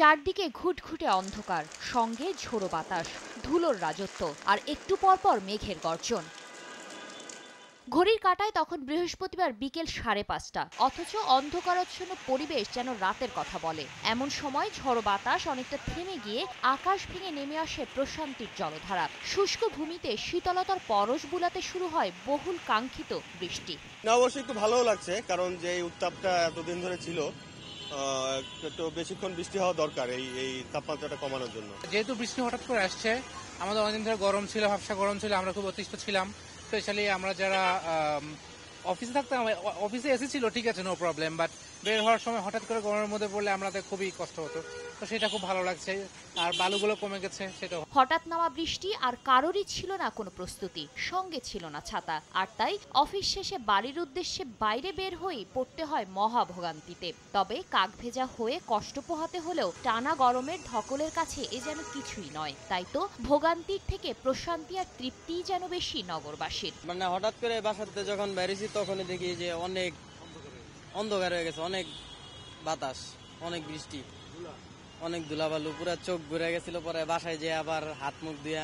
চারদিকে ঘুটঘুটে অন্ধকার, সঙ্গে ঝোড়ো বাতাস, ধুলোর রাজত্ব আর একটু পরপর মেঘের গর্জন। ঘড়ির কাঁটায় তখন বৃহস্পতিবার বিকেল 5:30, অথচ অন্ধকারাচ্ছন্ন পরিবেশ যেন রাতের কথা বলে। এমন সময় ঝড়ো বাতাস অনেকটা থেমে গিয়ে আকাশ ভেঙে নেমে আসে প্রশান্তির জলধারা। শুষ্ক ভূমিতে শীতলতার পরশ বুলাতে শুরু হয় বহুল কাঙ্ক্ষিত বৃষ্টি। না, অবশ্যই একটু ভালো লাগছে, কারণ যে উত্তাপটা এতদিন ধরে ছিল, একটু বেশিক্ষণ বৃষ্টি হওয়া দরকার এই তাপমাত্রাটা কমানোর জন্য। যেহেতু বৃষ্টি হঠাৎ করে আসছে, আমাদের অনেকদিন ধরে গরম ছিল, হাফসা গরম ছিল, আমরা খুব অতিষ্ঠ ছিলাম। স্পেশালি আমরা যারা অফিসে থাকতাম, অফিসে এসি ছিল, ঠিক আছে, নো প্রবলেম, বাট বের হওয়ার সময় হঠাৎ করে গরমের মধ্যে পড়লে আমাদের খুবই কষ্ট হতো। তো সেটা খুব ভালো লাগছে, আর বালুগুলো কমে গেছে। সেটা হঠাৎ নামা বৃষ্টি, আর কারোরই ছিল না কোনো প্রস্তুতি, সঙ্গে ছিল না ছাতা, আর তাই অফিস শেষে বাড়ির উদ্দেশ্যে বাইরে বের হয়ে পড়তে হয় মহা ভোগান্তিতে। তবে কাক ভেজা হয়ে কষ্ট পোহাতে হলেও টানা গরমের ধকলের কাছে এ যেন কিছুই নয়। তাই তো ভোগান্তির থেকে প্রশান্তি আর তৃপ্তিই যেন বেশি নগরবাসীর। মানে হঠাৎ করে বাসাতে যখন বেরিয়েছি, তখন দেখি যে অনেক অন্ধকার হয়ে গেছে, অনেক বাতাস, অনেক বৃষ্টি, অনেক ধুলাবালু, পুরা চোখ ঘুরে গেছিল। পরে বাসায় যেয়ে আবার হাত মুখ দিয়া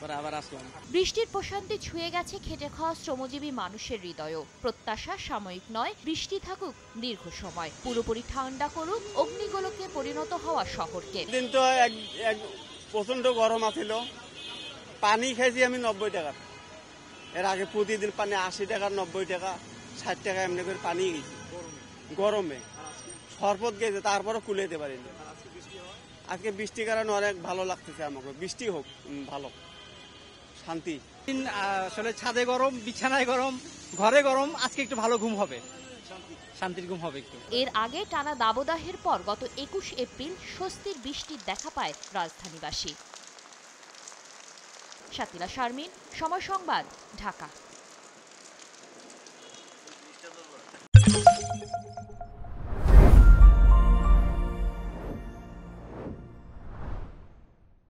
পরে আবার আসলাম। বৃষ্টির প্রশান্তি ছুঁয়ে গেছে খেটে খাওয়া শ্রমজীবী মানুষের হৃদয়ও। প্রত্যাশা সাময়িক নয়, বৃষ্টি থাকুক দীর্ঘ সময়, পুরোপুরি ঠান্ডা করুক অগ্নিগোলকে পরিণত হওয়া শহরকে। দিন তো প্রচন্ড গরম আছিল, পানি খাইছি আমি 90 টাকা। এর আগে প্রতিদিন পানি 80 টাকা, 90 টাকা, 60 টাকা এমনি করে পানি গেছি গরমে। সরপত গেছে, তারপরও কুলে যেতে পারিনি। আজকে বৃষ্টির কারণে অনেক ভালো লাগতেছে আমাকে। বৃষ্টি হোক, ভালো শান্তি। আসলে ছাদে গরম, বিছানায় গরম, ঘরে গরম, আজকে একটু ভালো ঘুম হবে, শান্তির ঘুম হবে একটু। এর আগে টানা দাবদাহের পর গত 21 এপ্রিল স্বস্তির বৃষ্টির দেখা পায় রাজধানীবাসী। শাকিলা শারমিন, সময় সংবাদ, ঢাকা।